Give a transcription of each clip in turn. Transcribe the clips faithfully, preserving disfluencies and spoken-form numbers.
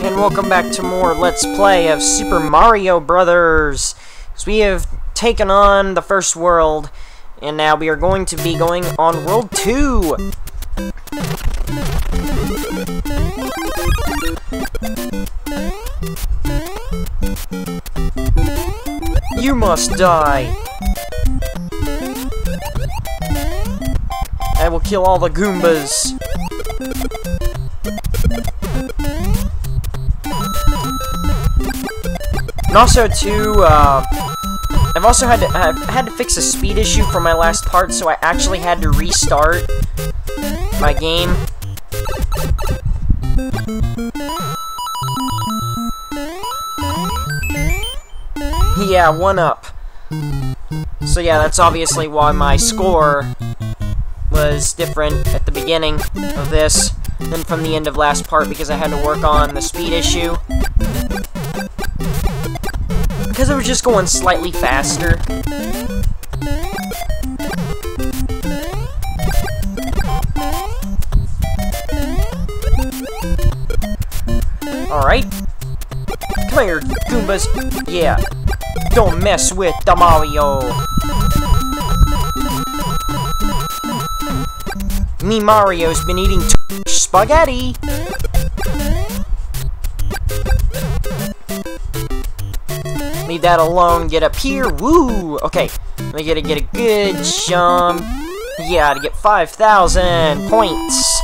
And welcome back to more Let's Play of Super Mario Brothers. So we have taken on the first world, and now we are going to be going on World two. You must die! I will kill all the Goombas. And also, too, uh, I've also had to, I've had to fix a speed issue for my last part, so I actually had to restart my game. Yeah, one up. So yeah, that's obviously why my score was different at the beginning of this than from the end of last part, because I had to work on the speed issue. Because it was just going slightly faster. Alright. Come here, Goombas. Yeah. Don't mess with the Mario. Me Mario's been eating too much spaghetti. Leave that alone, get up here, woo! Okay, we gotta get a good jump. Yeah, to get five thousand points.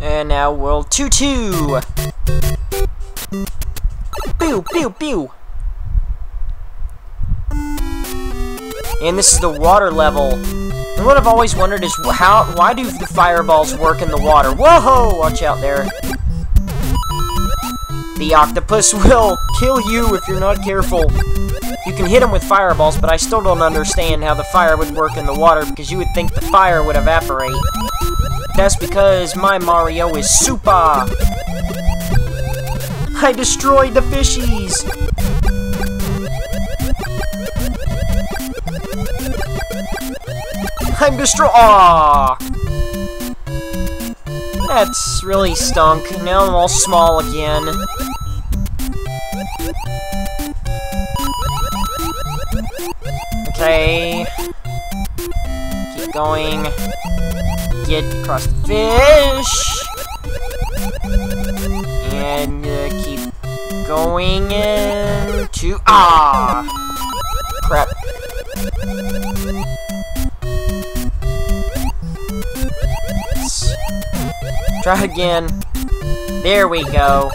And now World two two. Pew, pew, pew. And this is the water level. And what I've always wondered is how, why do the fireballs work in the water? Whoa! Watch out there. The octopus will kill you if you're not careful. You can hit him with fireballs, but I still don't understand how the fire would work in the water, because you would think the fire would evaporate. That's because my Mario is super. I destroyed the fishies. I'm destroyed. Aww. That's really stunk. Now I'm all small again. Okay. Keep going. Get across the fish. And uh, keep going into. Ah! Crap. Try again. There we go.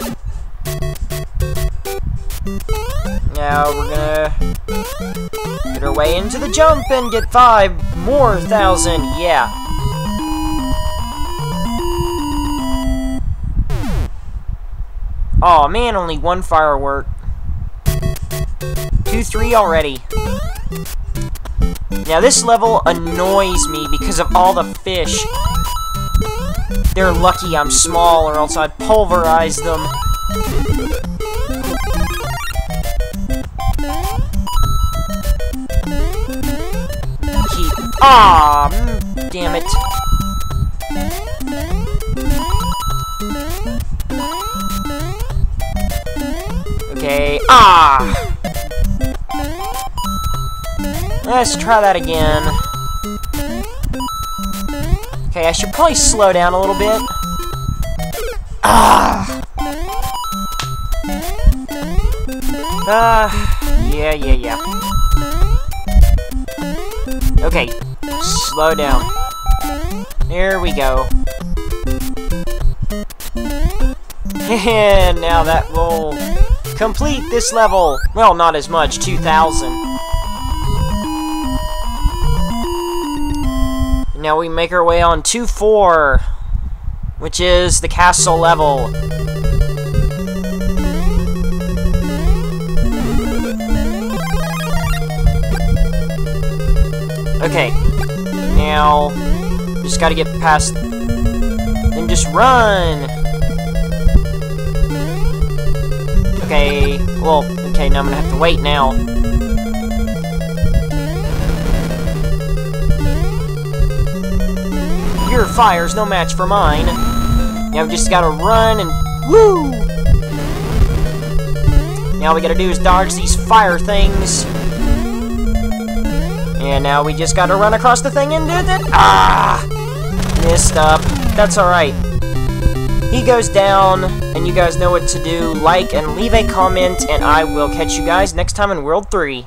Now we're gonna get our way into the jump and get five more thousand. Yeah. Aw, man, only one firework. Two, three already. Now this level annoys me because of all the fish. They're lucky I'm small, or else I'd pulverize them. Keep. Ah, damn it. Okay. Ah. Let's try that again. Okay, I should probably slow down a little bit. Ah! Ah, uh, yeah, yeah, yeah. Okay, slow down. There we go. And now that will complete this level. Well, not as much, two thousand. Now we make our way on two four, which is the castle level. Okay, now we just gotta get past and just run. Okay, well, okay, now I'm gonna have to wait now. fire's no match for mine. Now we just gotta run and woo! Now all we gotta do is dodge these fire things. And now we just gotta run across the thing and do that. Ah! Missed up. That's alright. He goes down, and you guys know what to do. Like and leave a comment, and I will catch you guys next time in World three.